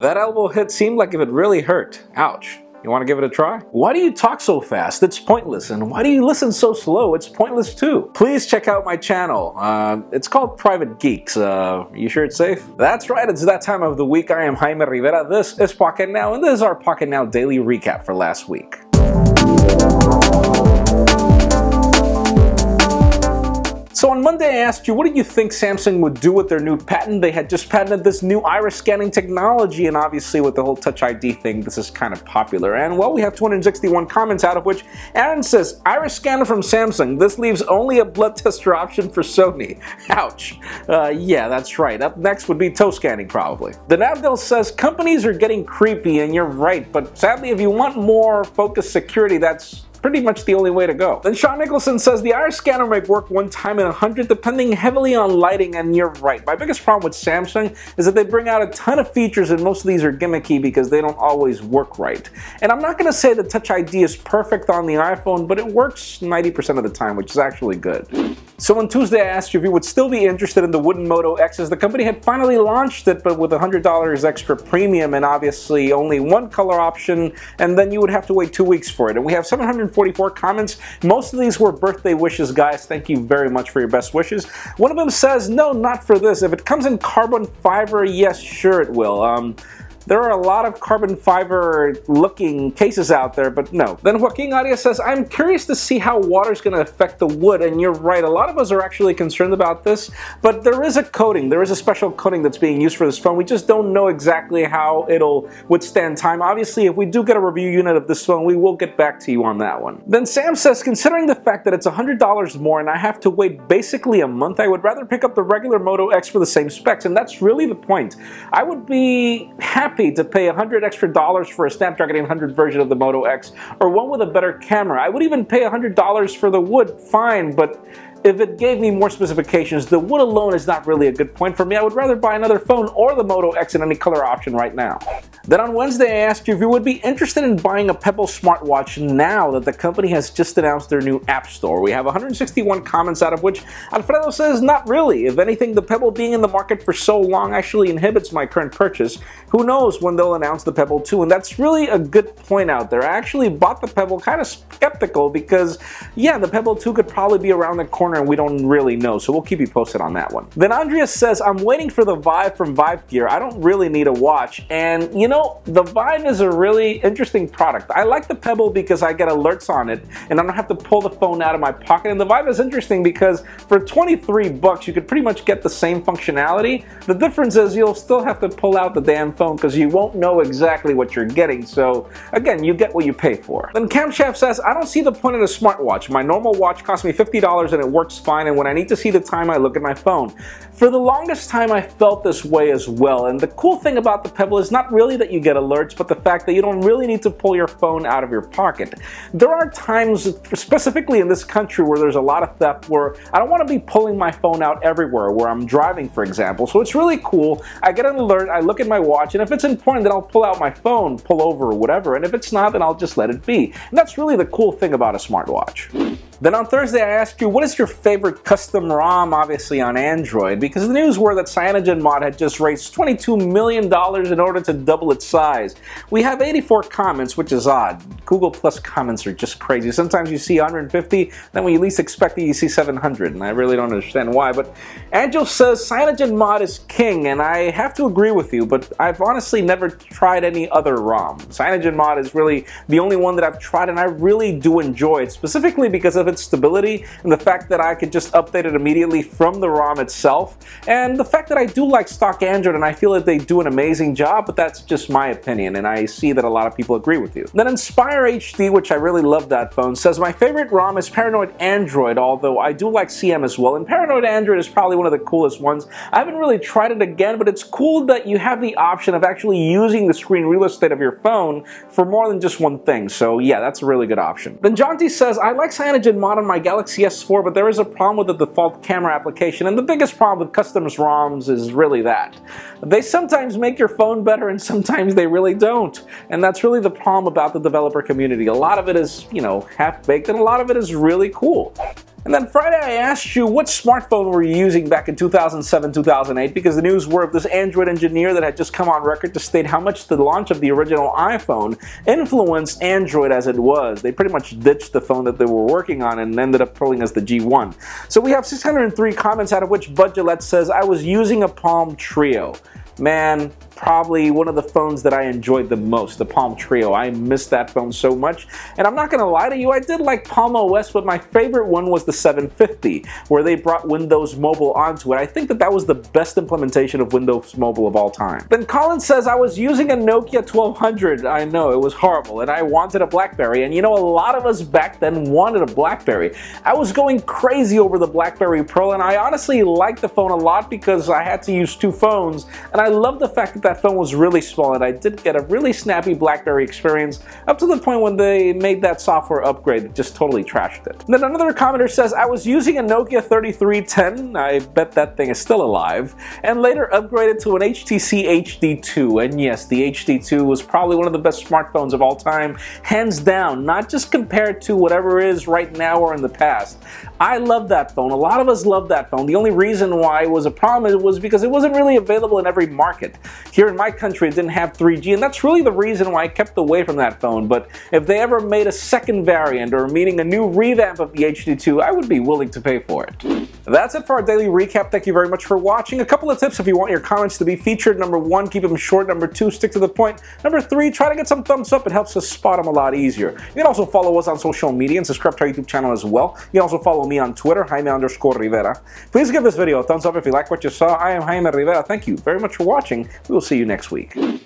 That elbow hit seemed like if it really hurt. Ouch. You want to give it a try? Why do you talk so fast? It's pointless. And why do you listen so slow? It's pointless too. Please check out my channel. It's called Private Geeks. You sure it's safe? That's right, it's that time of the week. I am Jaime Rivera. This is Pocket Now, and this is our Pocket Now daily recap for last week. So on Monday I asked you, what did you think Samsung would do with their new patent? They had just patented this new iris scanning technology, and obviously with the whole Touch ID thing, this is kind of popular. And well, we have 261 comments, out of which Aaron says, iris scanner from Samsung, this leaves only a blood tester option for Sony. Ouch. Yeah, that's right. Up next would be toe scanning probably. Then Avdel says, companies are getting creepy and you're right, but sadly if you want more focused security, that's pretty much the only way to go. Then Sean Nicholson says the iris scanner might work 1 time in 100 depending heavily on lighting, and you're right. My biggest problem with Samsung is that they bring out a ton of features and most of these are gimmicky because they don't always work right. And I'm not going to say that Touch ID is perfect on the iPhone, but it works 90% of the time, which is actually good. So on Tuesday I asked you if you would still be interested in the wooden Moto X, as the company had finally launched it, but with $100 extra premium and obviously only one color option, and then you would have to wait 2 weeks for it. And we have 744 comments. Most of these were birthday wishes, guys. Thank you very much for your best wishes. One of them says, no, not for this. If it comes in carbon fiber, yes, sure it will. There are a lot of carbon fiber looking cases out there, but no. Then Joaquin Arias says, I'm curious to see how water is going to affect the wood. And you're right, a lot of us are actually concerned about this, but there is a coating. There is a special coating that's being used for this phone. We just don't know exactly how it'll withstand time. Obviously, if we do get a review unit of this phone, we will get back to you on that one. Then Sam says, considering the fact that it's $100 more and I have to wait basically a month, I would rather pick up the regular Moto X for the same specs. And that's really the point. I would be happy to pay $100 extra for a Snapdragon 800 version of the Moto X, or one with a better camera. I would even pay $100 for the wood, fine, but if it gave me more specifications, the wood alone is not really a good point for me. I would rather buy another phone or the Moto X in any color option right now. Then on Wednesday, I asked you if you would be interested in buying a Pebble smartwatch now that the company has just announced their new app store. We have 161 comments, out of which Alfredo says, not really. If anything, the Pebble being in the market for so long actually inhibits my current purchase. Who knows when they'll announce the Pebble 2, and that's really a good point out there. I actually bought the Pebble kind of skeptical because, yeah, the Pebble 2 could probably be around the corner and we don't really know, so we'll keep you posted on that one. Then Andreas says, I'm waiting for the Vibe from Vibe Gear. I don't really need a watch. And you know, the Vibe is a really interesting product. I like the Pebble because I get alerts on it and I don't have to pull the phone out of my pocket. And the Vibe is interesting because for 23 bucks, you could pretty much get the same functionality. The difference is you'll still have to pull out the damn phone because you won't know exactly what you're getting. So again, you get what you pay for. Then Camshaft says, I don't see the point of a smartwatch. My normal watch cost me $50 and it works fine, and when I need to see the time, I look at my phone. For the longest time, I felt this way as well, and the cool thing about the Pebble is not really that you get alerts, but the fact that you don't really need to pull your phone out of your pocket. There are times, specifically in this country, where there's a lot of theft, where I don't want to be pulling my phone out everywhere, where I'm driving, for example, so it's really cool. I get an alert, I look at my watch, and if it's important, then I'll pull out my phone, pull over, or whatever, and if it's not, then I'll just let it be. And that's really the cool thing about a smartwatch. Then on Thursday, I asked you, what is your favorite custom ROM, obviously on Android? Because the news were that CyanogenMod had just raised $22 million in order to double its size. We have 84 comments, which is odd. Google Plus comments are just crazy. Sometimes you see 150, then when you least expect it, you see 700, and I really don't understand why. But Angel says, CyanogenMod is king, and I have to agree with you, but I've honestly never tried any other ROM. CyanogenMod is really the only one that I've tried, and I really do enjoy it, specifically because of its stability and the fact that I could just update it immediately from the ROM itself, and the fact that I do like stock Android and I feel that they do an amazing job, but that's just my opinion, and I see that a lot of people agree with you. Then Inspire HD, which I really love that phone, says my favorite ROM is Paranoid Android, although I do like CM as well, and Paranoid Android is probably one of the coolest ones. I haven't really tried it again, but it's cool that you have the option of actually using the screen real estate of your phone for more than just one thing, so yeah, that's a really good option. Then John T says, I like CyanogenMod on my Galaxy S4, but there is a problem with the default camera application, and the biggest problem with customs ROMs is really that. They sometimes make your phone better and sometimes they really don't, and that's really the problem about the developer community. A lot of it is, you know, half-baked, and a lot of it is really cool. And then Friday I asked you which smartphone were you using back in 2007, 2008, because the news were of this Android engineer that had just come on record to state how much the launch of the original iPhone influenced Android as it was. They pretty much ditched the phone that they were working on and ended up pulling as the G1. So we have 603 comments, out of which Bud Gillette says, I was using a Palm Trio. Man, probably one of the phones that I enjoyed the most, the Palm Trio. I missed that phone so much. And I'm not gonna lie to you, I did like Palm OS, but my favorite one was the 750, where they brought Windows Mobile onto it. I think that was the best implementation of Windows Mobile of all time. Then Colin says, I was using a Nokia 1200. I know, it was horrible, and I wanted a BlackBerry. And you know, a lot of us back then wanted a BlackBerry. I was going crazy over the BlackBerry Pro, and I honestly liked the phone a lot because I had to use two phones, and I love the fact that that phone was really small, and I did get a really snappy BlackBerry experience up to the point when they made that software upgrade that just totally trashed it. And then another commenter says, I was using a Nokia 3310, I bet that thing is still alive, and later upgraded to an HTC HD2. And yes, the HD2 was probably one of the best smartphones of all time, hands down, not just compared to whatever is right now or in the past. I love that phone. A lot of us love that phone. The only reason why it was a problem was because it wasn't really available in every market. Here in my country, it didn't have 3G, and that's really the reason why I kept away from that phone. But if they ever made a second variant or meaning a new revamp of the HD2, I would be willing to pay for it. That's it for our daily recap. Thank you very much for watching. A couple of tips if you want your comments to be featured. Number one, keep them short. Number two, stick to the point. Number three, try to get some thumbs up. It helps us spot them a lot easier. You can also follow us on social media and subscribe to our YouTube channel as well. You can also follow me on Twitter, Jaime_Rivera. Please give this video a thumbs up if you like what you saw. I am Jaime Rivera. Thank you very much for watching. We will see you next week.